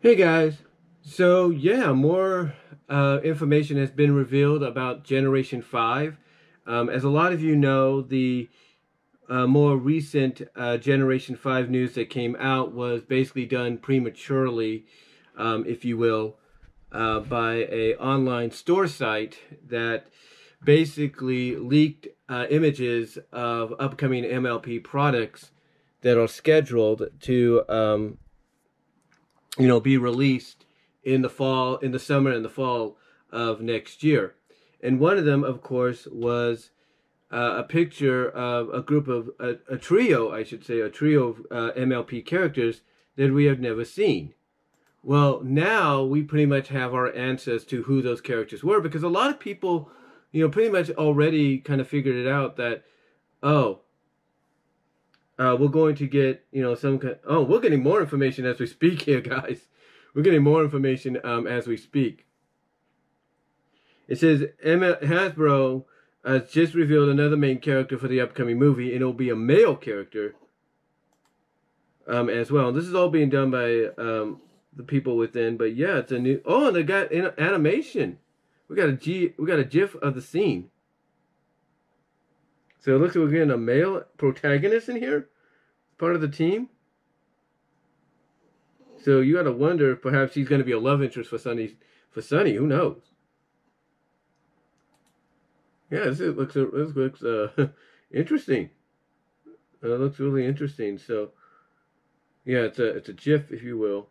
Hey guys, so yeah, more information has been revealed about Generation 5. As a lot of you know, the more recent Generation 5 news that came out was basically done prematurely, if you will, by an online store site that basically leaked images of upcoming MLP products that are scheduled to be released in the fall, in the summer, and the fall of next year. And one of them, of course, was a picture of a group of, a trio of MLP characters that we have never seen. Well, now we pretty much have our answers to who those characters were, because a lot of people, you know, pretty much already kind of figured it out that, oh, we're going to get, you know, some kind... Oh, we're getting more information as we speak here, guys. We're getting more information as we speak. It says, Hasbro has just revealed another main character for the upcoming movie, and it'll be a male character as well. This is all being done by the people within, but yeah, it's a new... Oh, and they got animation. We got a GIF of the scene. So it looks like we're getting a male protagonist in here, part of the team. So you got to wonder if perhaps he's going to be a love interest for Sunny. Who knows? Yeah, this looks interesting. It looks really interesting. So yeah, it's a GIF, if you will.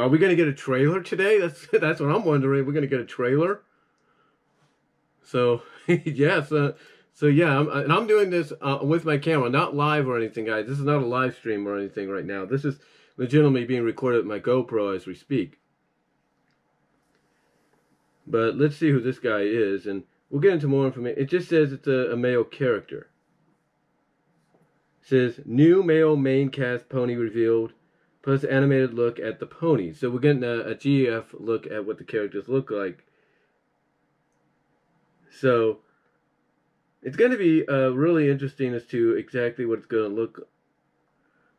Are we going to get a trailer today? That's what I'm wondering. We're going to get a trailer. So yeah, so yeah, I'm doing this with my camera, not live or anything, guys. This is not a live stream or anything right now. This is legitimately being recorded with my GoPro as we speak. But let's see who this guy is, and we'll get into more information. It just says it's a male character. It says, new male main cast pony revealed, plus animated look at the pony. So we're getting a GF look at what the characters look like. So it's going to be really interesting as to exactly what it's going to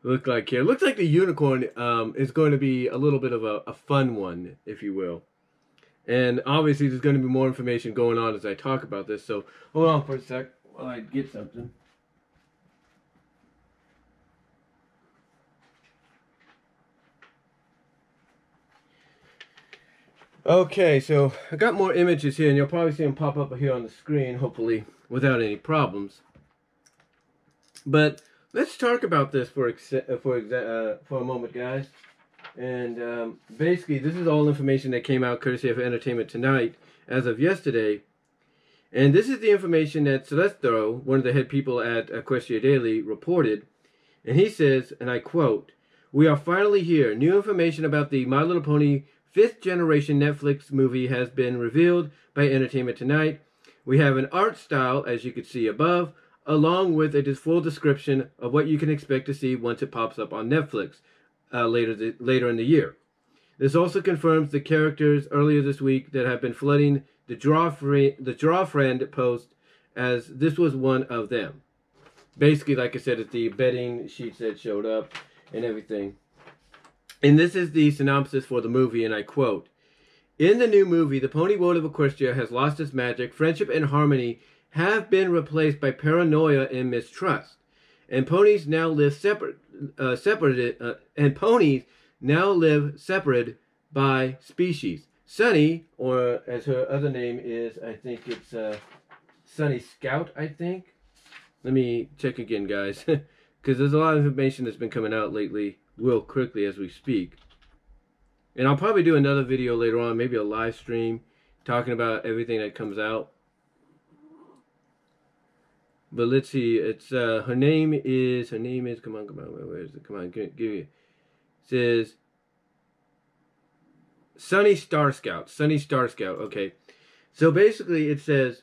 look like here. It looks like the unicorn is going to be a little bit of a fun one, if you will. And obviously there's going to be more information going on as I talk about this. So hold on for a sec while I get something. Okay, so I got more images here, and you'll probably see them pop up here on the screen, hopefully without any problems. But let's talk about this for a moment, guys. And basically, this is all information that came out courtesy of Entertainment Tonight as of yesterday. And this is the information that Celestero, one of the head people at Equestria Daily, reported. And he says, and I quote, "We are finally here. New information about the My Little Pony 5th generation Netflix movie has been revealed by Entertainment Tonight. We have an art style, as you can see above, along with a full description of what you can expect to see once it pops up on Netflix later in the year. This also confirms the characters earlier this week that have been flooding the Draw Friend post, as this was one of them." Basically, like I said, it's the betting sheets that showed up and everything. And this is the synopsis for the movie, and I quote, "In the new movie, the pony world of Equestria has lost its magic. Friendship and harmony have been replaced by paranoia and mistrust, and ponies now live separate by species. Sunny, or as her other name is, I think it's Sunny Scout, I think. Let me check again, guys, because there's a lot of information that's been coming out lately. Real quickly as we speak, and I'll probably do another video later on, maybe a live stream talking about everything that comes out. But let's see, it's her name is come on, where is it? Come on, give you. It says Sunny Star Scout. Sunny Star Scout. Okay, so basically it says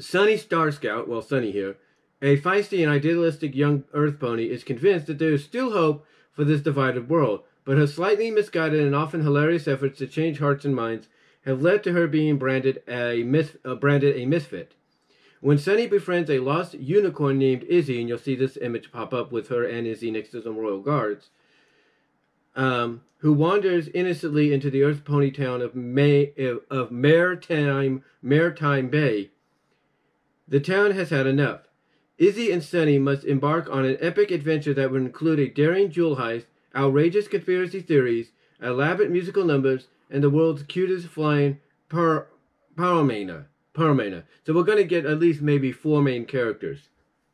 Sunny Star Scout. Well, Sunny here, a feisty and idealistic young earth pony, is convinced that there is still hope for this divided world, but her slightly misguided and often hilarious efforts to change hearts and minds have led to her being branded a misfit. When Sunny befriends a lost unicorn named Izzy, and you'll see this image pop up with her and Izzy next to some royal guards, who wanders innocently into the Earth Pony town of Maritime Bay. The town has had enough. Izzy and Sunny must embark on an epic adventure that would include a daring jewel heist, outrageous conspiracy theories, elaborate musical numbers, and the world's cutest flying Paramana. So we're going to get at least maybe 4 main characters.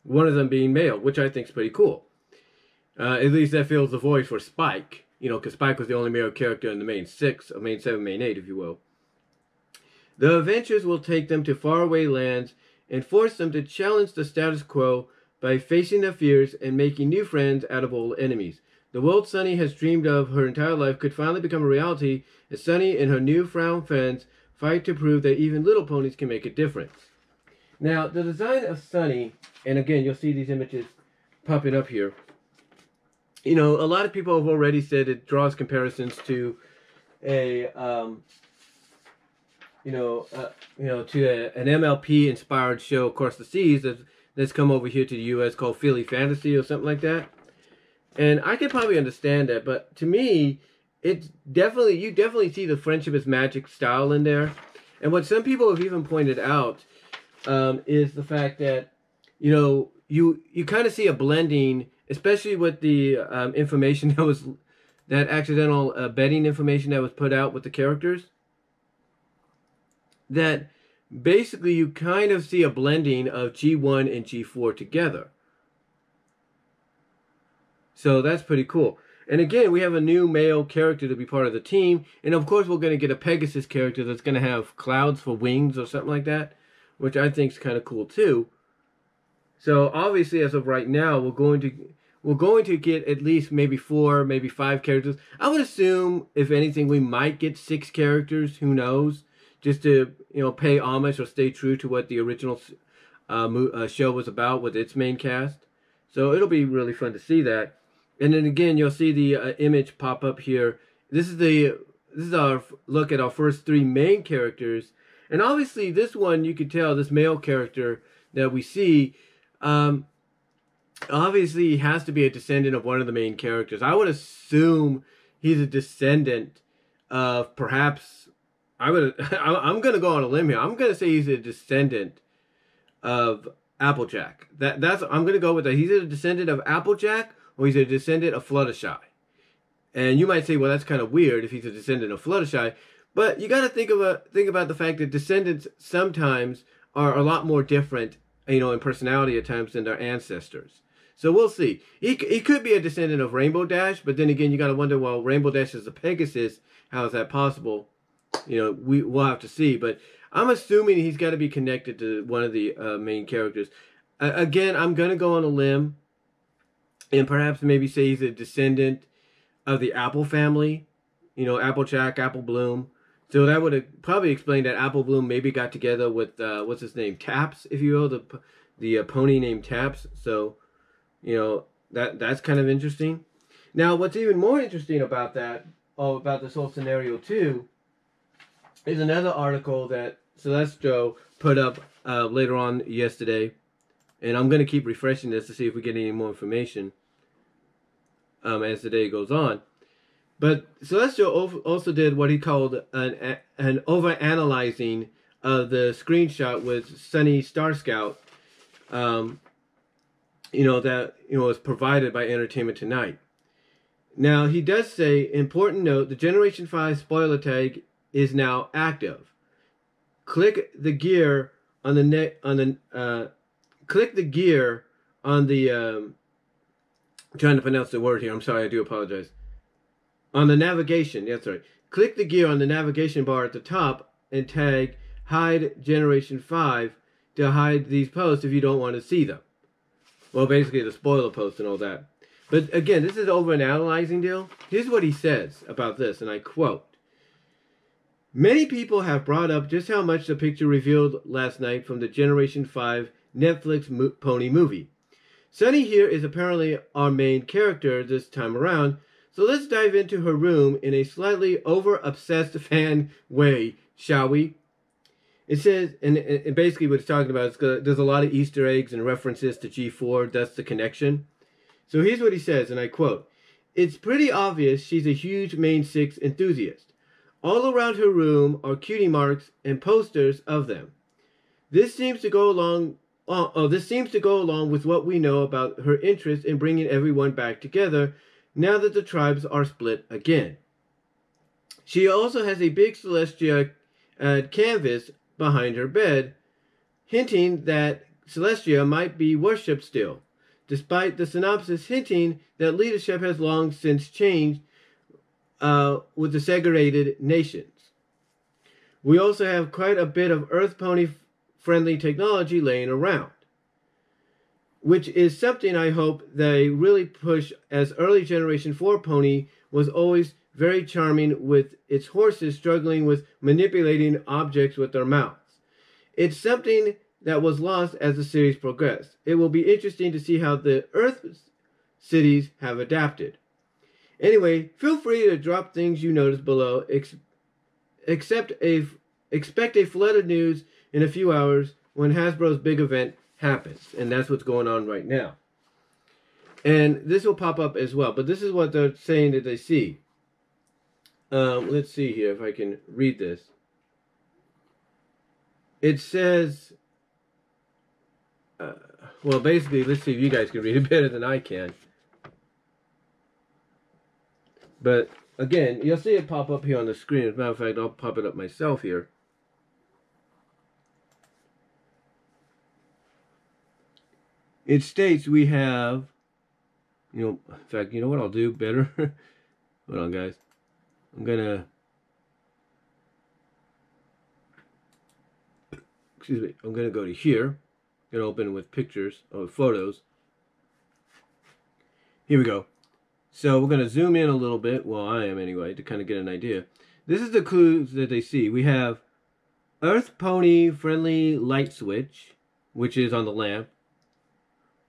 One of them being male, which I think is pretty cool. At least that fills the void for Spike. You know, because Spike was the only male character in the main 6, or main 7, main 8, if you will. The adventures will take them to faraway lands and force them to challenge the status quo by facing their fears and making new friends out of old enemies. The world Sunny has dreamed of her entire life could finally become a reality as Sunny and her newfound friends fight to prove that even little ponies can make a difference. Now, the design of Sunny, and again, you'll see these images popping up here. You know, a lot of people have already said it draws comparisons to a, an MLP-inspired show across the seas that's come over here to the U.S. called Philly Fantasy or something like that. And I could probably understand that, but to me, it's definitely, you definitely see the Friendship is Magic style in there. And what some people have even pointed out is the fact that, you know, you kind of see a blending, especially with the information that was, that accidental betting information that was put out with the characters. That basically you kind of see a blending of G1 and G4 together. So that's pretty cool. And again, we have a new male character to be part of the team. And of course, we're going to get a Pegasus character that's going to have clouds for wings or something like that, which I think is kind of cool too. So obviously, as of right now, we're going to get at least maybe 4, maybe 5 characters. I would assume, if anything, we might get 6 characters. Who knows? Just to, you know, pay homage or stay true to what the original show was about with its main cast. So it'll be really fun to see that. And then again, you'll see the image pop up here. This is our look at our first 3 main characters. And obviously, this one you could tell this male character that we see. Obviously, he has to be a descendant of one of the main characters. I would assume he's a descendant of perhaps. I'm gonna go on a limb here. I'm gonna say he's a descendant of Applejack. That's I'm gonna go with that. He's a descendant of Applejack, or he's a descendant of Fluttershy. And you might say, well, that's kind of weird if he's a descendant of Fluttershy. But you gotta think about the fact that descendants sometimes are a lot more different, you know, in personality at times than their ancestors. So we'll see. He could be a descendant of Rainbow Dash, but then again, you gotta wonder, well, Rainbow Dash is a Pegasus. How is that possible? You know, we'll have to see, but I'm assuming he's got to be connected to one of the main characters. Again, I'm going to go on a limb and perhaps maybe say he's a descendant of the Apple family, you know, Applejack, Apple Bloom. So that would probably explain that Apple Bloom maybe got together with, what's his name, Taps, if you will, the pony named Taps. So, you know, that's kind of interesting. Now, what's even more interesting about that, about this whole scenario too, is another article that Celestero put up later on yesterday. And I'm going to keep refreshing this to see if we get any more information as the day goes on. But Celestero also did what he called an overanalyzing of the screenshot with Sunny Star Scout, you know, that, you know, was provided by Entertainment Tonight. Now, he does say, important note, the Generation 5 spoiler tag is now active. Click the gear on the I'm trying to pronounce the word here. I'm sorry. I do apologize. On the navigation. That's right. Click the gear on the navigation bar at the top and tag hide Generation 5 to hide these posts if you don't want to see them. Well, basically the spoiler post and all that. But again, this is over an analyzing deal. Here's what he says about this, and I quote. Many people have brought up just how much the picture revealed last night from the Generation 5 Netflix Pony movie. Sunny here is apparently our main character this time around, so let's dive into her room in a slightly over-obsessed fan way, shall we? It says, and basically what it's talking about is there's a lot of Easter eggs and references to G4, that's the connection. So here's what he says, and I quote, It's pretty obvious she's a huge Main 6 enthusiast. All around her room are cutie marks and posters of them. This seems to go along with what we know about her interest in bringing everyone back together now that the tribes are split again. She also has a big Celestia canvas behind her bed, hinting that Celestia might be worshipped still, despite the synopsis hinting that leadership has long since changed with the segregated nations. We also have quite a bit of Earth Pony-friendly technology laying around, which is something I hope they really push, as early Generation 4 Pony was always very charming with its horses struggling with manipulating objects with their mouths. It's something that was lost as the series progressed. It will be interesting to see how the Earth's cities have adapted. Anyway, feel free to drop things you notice below. Expect a flood of news in a few hours when Hasbro's big event happens. And that's what's going on right now. And this will pop up as well. But this is what they're saying that they see. Let's see here if I can read this. It says... well, basically, let's see if you guys can read it better than I can. But, again, you'll see it pop up here on the screen. As a matter of fact, I'll pop it up myself here. It states we have, in fact, you know what I'll do better? Hold on, guys. I'm going to, excuse me, I'm going to go to here. Gonna open with pictures or photos. Here we go. So we're gonna zoom in a little bit. Well, I am anyway, to kind of get an idea. This is the clues that they see. We have Earth Pony friendly light switch, which is on the lamp.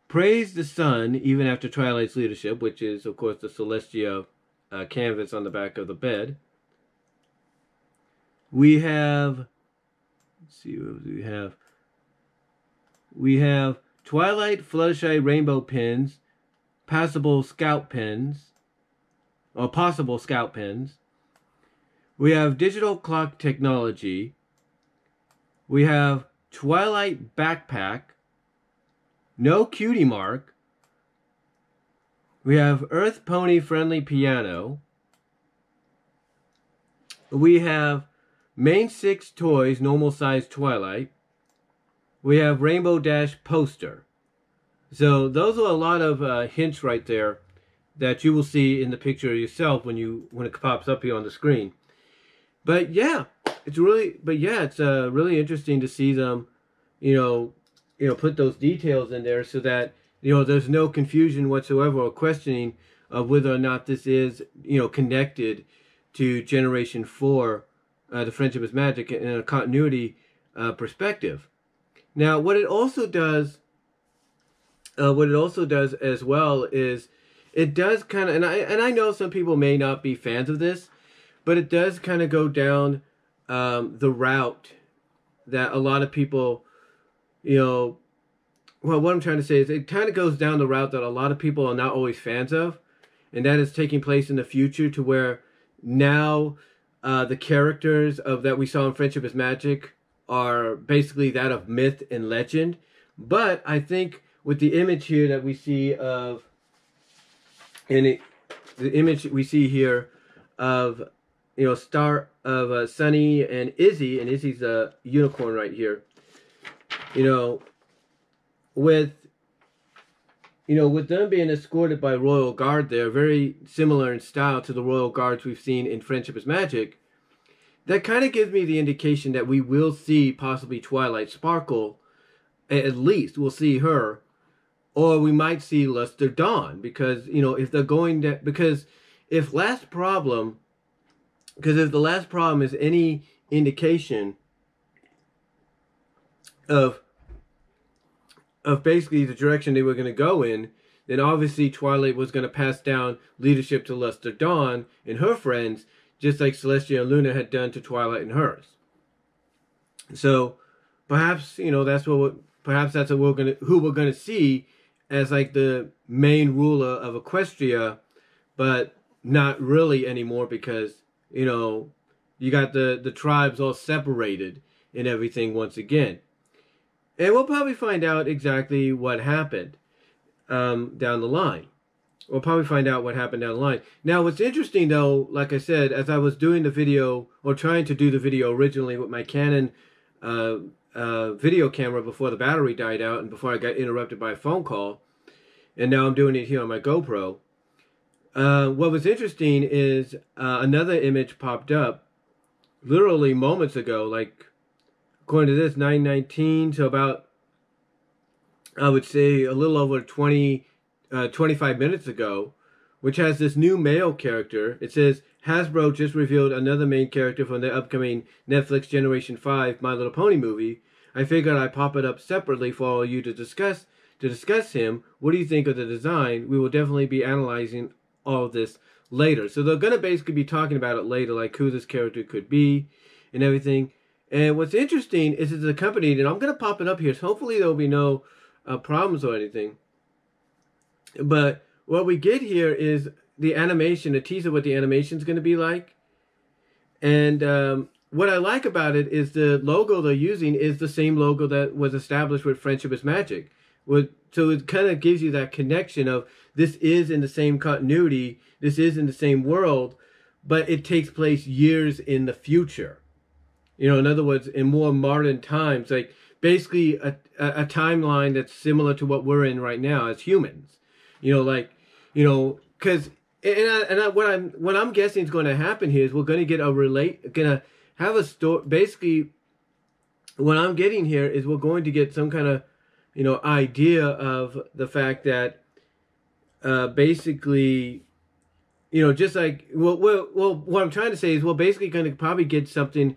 Praise the sun even after Twilight's leadership, which is of course the Celestia canvas on the back of the bed. We have. Let's see what we have. We have Twilight, Fluttershy, Rainbow pins, possible scout pins. We have digital clock technology. We have Twilight backpack. No cutie mark. We have Earth Pony friendly piano. We have Main 6 toys, normal size Twilight. We have Rainbow Dash poster. So those are a lot of hints right there that you will see in the picture yourself when it pops up here on the screen. But yeah, it's really interesting to see them, put those details in there so that there's no confusion whatsoever or questioning of whether or not this is connected to Generation 4, the Friendship is Magic, in a continuity perspective. Now, what it also does as well is, it does kind of, and I know some people may not be fans of this, but it does kind of go down the route that a lot of people, what I'm trying to say is it kind of goes down the route that a lot of people are not always fans of, and that is taking place in the future, to where now the characters that we saw in Friendship is Magic are basically that of myth and legend. But I think with the image here that we see of, Sunny and Izzy's a unicorn right here. With them being escorted by Royal Guard, they're very similar in style to the Royal Guards we've seen in Friendship is Magic. That kind of gives me the indication that we will see possibly Twilight Sparkle, at least we'll see her, or we might see Luster Dawn, because if the last problem is any indication of basically the direction they were going to go in, then obviously Twilight was going to pass down leadership to Luster Dawn and her friends, just like Celestia and Luna had done to Twilight and hers. So, perhaps that's who we're gonna see as like the main ruler of Equestria, but not really anymore because, you know, you got the tribes all separated and everything once again. And we'll probably find out exactly what happened down the line. We'll probably find out what happened down the line. Now, what's interesting, though, like I said, as I was doing the video, or trying to do the video originally with my Canon video camera before the battery died out and before I got interrupted by a phone call, and now I'm doing it here on my GoPro, what was interesting is another image popped up literally moments ago, like, according to this, 9:19, so about, I would say, a little over 25 minutes ago, which has this new male character. It says, Hasbro just revealed another main character from the upcoming Netflix Generation 5 My Little Pony movie. I figured I'd pop it up separately for all you to discuss him. What do you think of the design? We will definitely be analyzing all of this later. So they're going to basically be talking about it later, like who this character could be and everything. And what's interesting is it's accompanied, and I'm going to pop it up here, so hopefully there will be no problems or anything. But what we get here is the animation, a teaser of what the animation is going to be like. And what I like about it is the logo they're using is the same logo that was established with Friendship is Magic. So it kind of gives you that connection of this is in the same continuity, this is in the same world, but it takes place years in the future. You know, in other words, in more modern times, like basically a timeline that's similar to what we're in right now as humans. You know, like, you know, because what I'm guessing is going to happen here is we're going to get a story. Basically, what I'm getting here is we're going to get some kind of, you know, idea of the fact that basically, you know, just like, well, what I'm trying to say is we're basically going to probably get something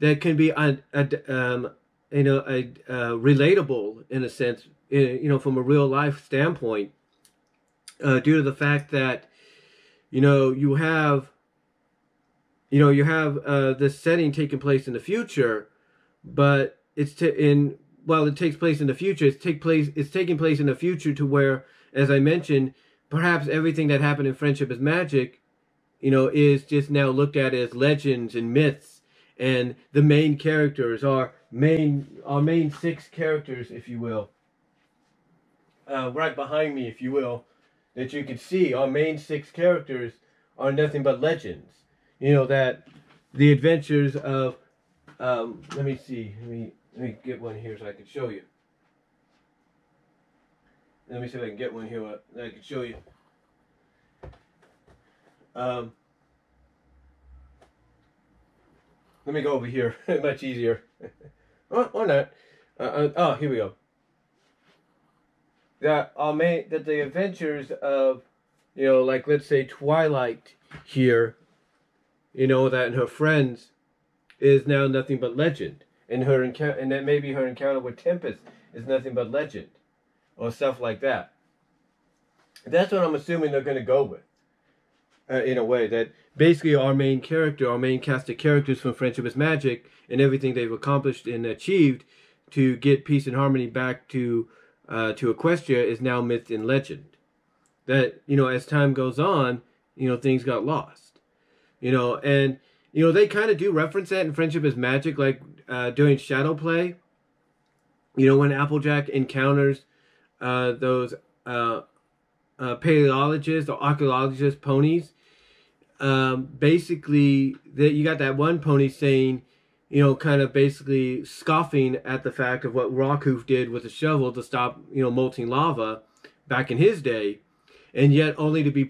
that can be relatable in a sense, you know, from a real life standpoint. Due to the fact that, you know, you have this setting taking place in the future, but it's taking place in the future to where, as I mentioned, perhaps everything that happened in Friendship is Magic, you know, is just now looked at as legends and myths, and the main characters are our main six characters, if you will, right behind me, if you will. That you can see, our main six characters are nothing but legends. You know, that the adventures of, let me see, let me get one here so I can show you. Let me see if I can get one here that I can show you. Let me go over here, much easier. or not. Oh, here we go. That the adventures of, you know, like, let's say Twilight here, you know, that and her friends is now nothing but legend. And her encounter, and that maybe her encounter with Tempest is nothing but legend. Or stuff like that. That's what I'm assuming they're going to go with. In a way, that basically our main cast of characters from Friendship is Magic, and everything they've accomplished and achieved to get peace and harmony back to Equestria is now myth and legend. That, you know, as time goes on, you know, things got lost. You know, and, you know, they kind of do reference that in Friendship is Magic, like during Shadow Play. You know, when Applejack encounters those paleologists or archaeologist ponies, basically, you got that one pony saying, you know, kind of basically scoffing at the fact of what Rockhoof did with a shovel to stop, you know, molting lava back in his day, and yet only to be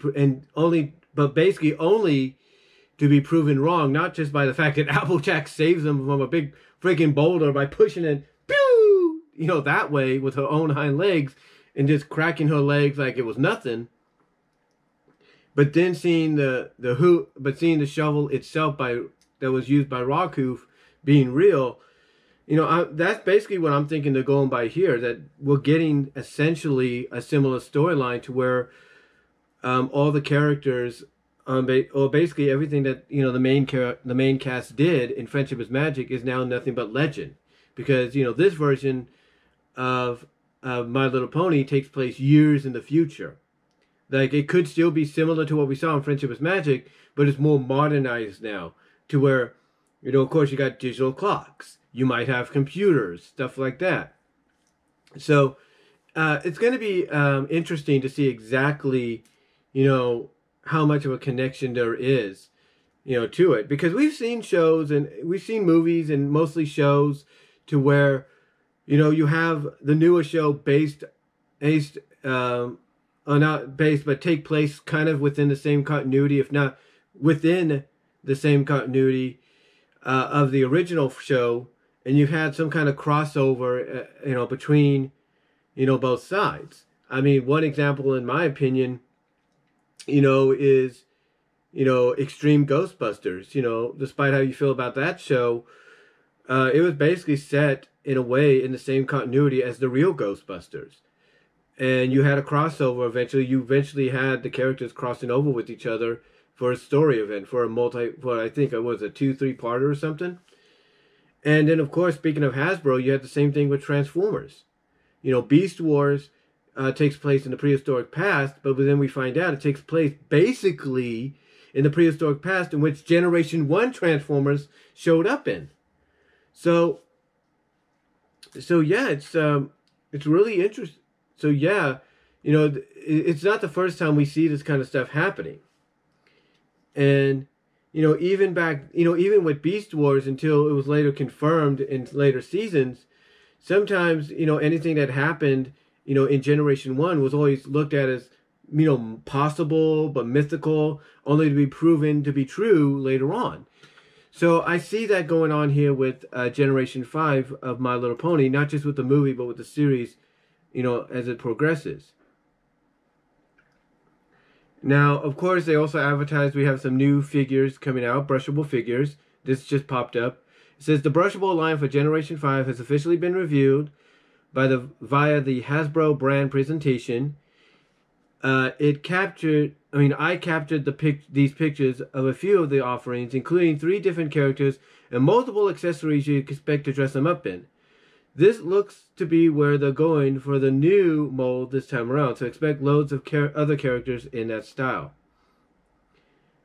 proven wrong, not just by the fact that Applejack saves them from a big freaking boulder by pushing it, pew, you know, that way with her own hind legs and just cracking her legs like it was nothing, but then seeing seeing the shovel itself that was used by Rockhoof being real, you know, that's basically what I'm thinking they're going by here, that we're getting essentially a similar storyline to where all the characters, or basically everything that, you know, the main cast did in Friendship is Magic is now nothing but legend. Because, you know, this version of My Little Pony takes place years in the future. Like, it could still be similar to what we saw in Friendship is Magic, but it's more modernized now to where, you know, of course, you got digital clocks. You might have computers, stuff like that. So it's going to be interesting to see exactly, you know, how much of a connection there is, you know, to it. Because we've seen shows and we've seen movies and mostly shows to where, you know, you have the newer show not based, but take place kind of within the same continuity, if not within the same continuity of the original show, and you've had some kind of crossover, you know, between, you know, both sides. I mean, one example, in my opinion, you know, is, you know, Extreme Ghostbusters. You know, despite how you feel about that show, it was basically set in a way in the same continuity as the real Ghostbusters. And you had a crossover eventually. You eventually had the characters crossing over with each other for a story event, for a I think it was a 2-3-parter or something. And then, of course, speaking of Hasbro, you had the same thing with Transformers. You know, Beast Wars takes place in the prehistoric past, but then we find out it takes place basically in the prehistoric past in which Generation One Transformers showed up in. So yeah, it's really interesting. So yeah, you know, it's not the first time we see this kind of stuff happening. And, you know, even back, you know, even with Beast Wars, until it was later confirmed in later seasons, sometimes, you know, anything that happened, you know, in Generation One was always looked at as, you know, possible but mythical, only to be proven to be true later on. So I see that going on here with Generation 5 of My Little Pony, not just with the movie, but with the series, you know, as it progresses. Now, of course, they also advertised we have some new figures coming out, brushable figures. This just popped up. It says the brushable line for Generation 5 has officially been revealed via the Hasbro brand presentation. I captured these pictures of a few of the offerings, including 3 different characters and multiple accessories you expect to dress them up in. This looks to be where they're going for the new mold this time around, so expect loads of other characters in that style.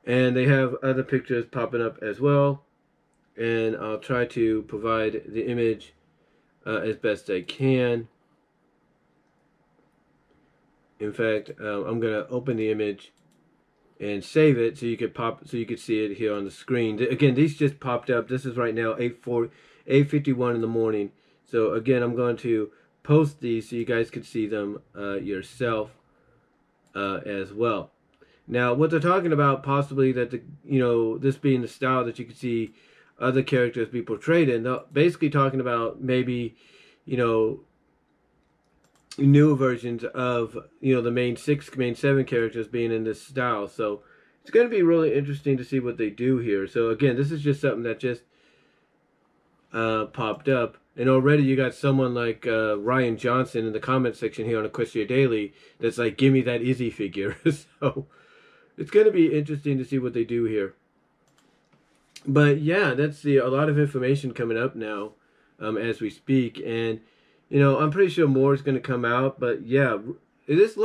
And they have other pictures popping up as well, and I'll try to provide the image as best I can. In fact, I'm going to open the image and save it so you could see it here on the screen. Again, these just popped up. This is right now 8:51 in the morning. So again, I'm going to post these so you guys could see them yourself as well. Now, what they're talking about, possibly that this being the style that you could see other characters be portrayed in. They're basically talking about maybe, you know, new versions of, you know, the main 6, main 7 characters being in this style. So it's going to be really interesting to see what they do here. So again, this is just something that just popped up. And already you got someone like Ryan Johnson in the comment section here on Equestria Daily that's like, give me that Izzy figure. So it's going to be interesting to see what they do here. But yeah, that's a lot of information coming up now as we speak. And, you know, I'm pretty sure more is going to come out. But yeah, this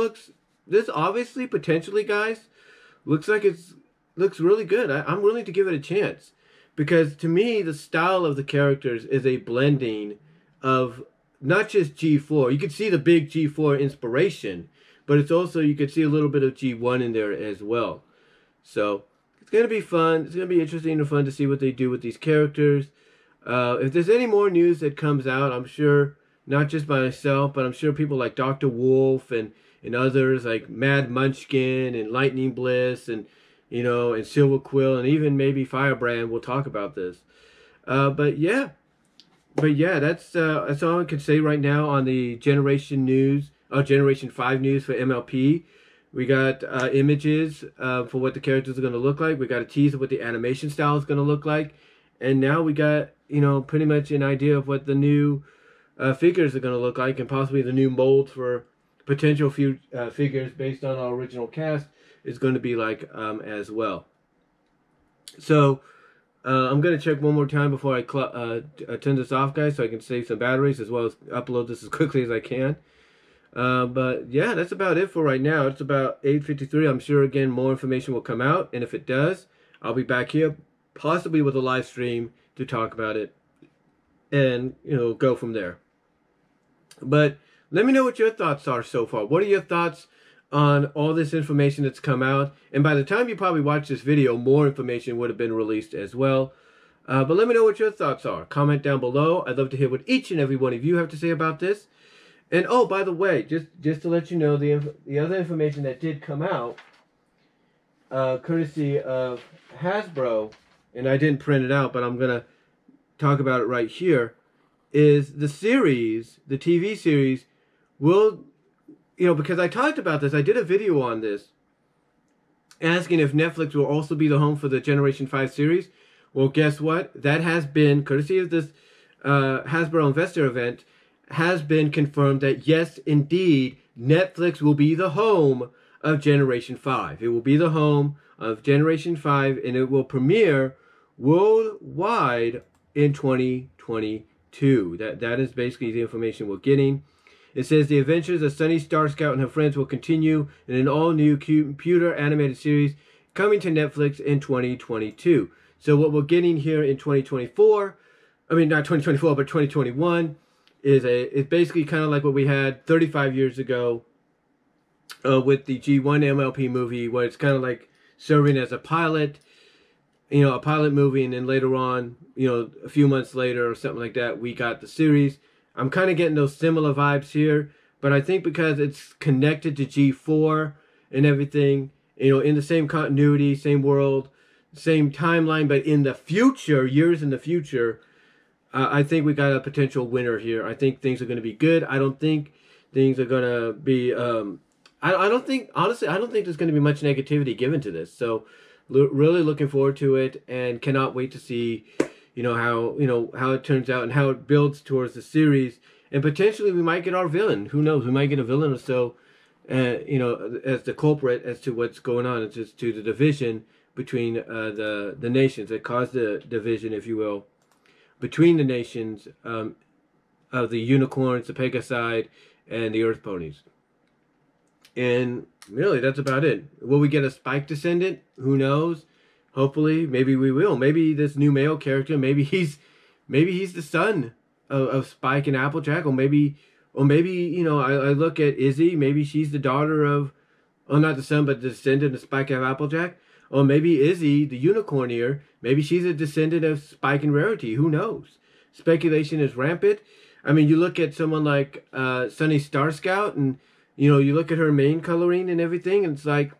obviously, potentially, guys, looks really good. I'm willing to give it a chance. Because to me, the style of the characters is a blending of not just G4. You could see the big G4 inspiration, but it's also, you could see a little bit of G1 in there as well. So it's going to be fun. It's going to be interesting and fun to see what they do with these characters. If there's any more news that comes out, I'm sure, not just by myself, but I'm sure people like Dr. Wolf and others like Mad Munchkin and Lightning Bliss and, you know, and Silver Quill, and even maybe Firebrand will talk about this. But yeah, that's all I can say right now on the Generation news, or Generation 5 news for MLP. We got images for what the characters are going to look like. We got a tease of what the animation style is going to look like. And now we got, you know, pretty much an idea of what the new figures are going to look like, and possibly the new mold for potential figures based on our original cast is going to be like as well. So I'm going to check one more time before I turn this off, guys, so I can save some batteries as well as upload this as quickly as I can. But yeah, that's about it for right now. It's about 8:53. I'm sure again more information will come out, and if it does, I'll be back here possibly with a live stream to talk about it, and you know, go from there. But let me know what your thoughts are so far. What are your thoughts on all this information that's come out? And by the time you probably watch this video, more information would have been released as well. But let me know what your thoughts are. Comment down below. I'd love to hear what each and every one of you have to say about this. And oh, by the way, just to let you know, the other information that did come out, courtesy of Hasbro, and I didn't print it out, but I'm going to talk about it right here, is the series, the TV series, will... You know, because I talked about this, I did a video on this, asking if Netflix will also be the home for the Generation 5 series. Well, guess what? That has been, courtesy of this Hasbro Investor event, has been confirmed that yes, indeed, Netflix will be the home of Generation 5. It will be the home of Generation 5, and it will premiere worldwide in 2022. That is basically the information we're getting. It says the adventures of Sunny Star Scout and her friends will continue in an all-new computer animated series coming to Netflix in 2022. So what we're getting here in 2024, I mean not 2024 but 2021, is basically kind of like what we had 35 years ago with the G1 MLP movie, where it's kind of like serving as a pilot, you know, a pilot movie, and then later on, you know, a few months later or something like that, we got the series. I'm kind of getting those similar vibes here, but I think because it's connected to G4 and everything, you know, in the same continuity, same world, same timeline, but in the future, years in the future, I think we got a potential winner here. I think things are going to be good. I don't think things are going to be, I don't think, honestly, I don't think there's going to be much negativity given to this. So really looking forward to it, and cannot wait to see, you know, how it turns out and how it builds towards the series. And potentially we might get our villain. Who knows? We might get a villain or so, you know, as the culprit as to what's going on. It's just to the division between the nations. It caused the division, if you will, between the nations of the unicorns, the Pegasi, and the Earth Ponies. And really, that's about it. Will we get a Spike Descendant? Who knows? Hopefully, maybe we will. Maybe this new male character, maybe he's the son of Spike and Applejack, or maybe you know, I look at Izzy. Maybe she's the daughter of, well, not the son, but the descendant of Spike and Applejack. Or maybe Izzy, the unicorn ear, maybe she's a descendant of Spike and Rarity. Who knows? Speculation is rampant. I mean, you look at someone like Sunny Star Scout, and you know, you look at her mane coloring and everything, and it's like,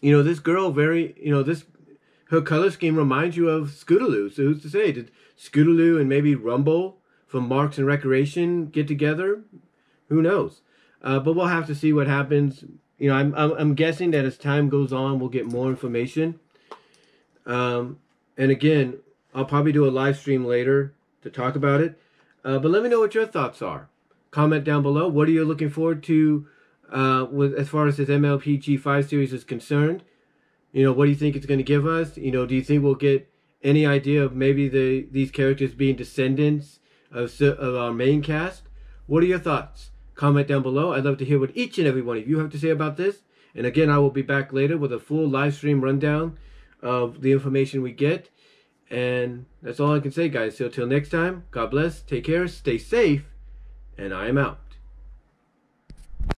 you know, this girl very, you know, this, her color scheme reminds you of Scootaloo. So who's to say? Did Scootaloo and maybe Rumble from Marks and Recreation get together? Who knows? But we'll have to see what happens. You know, I'm guessing that as time goes on, we'll get more information. And again, I'll probably do a live stream later to talk about it. But let me know what your thoughts are. Comment down below. What are you looking forward to? With as far as this MLP G5 series is concerned, you know, what do you think it's going to give us? You know, do you think we'll get any idea of maybe these characters being descendants of our main cast? What are your thoughts? Comment down below. I'd love to hear what each and every one of you have to say about this. And again, I will be back later with a full live stream rundown of the information we get. And that's all I can say, guys. So till next time, God bless, take care, stay safe, and I am out.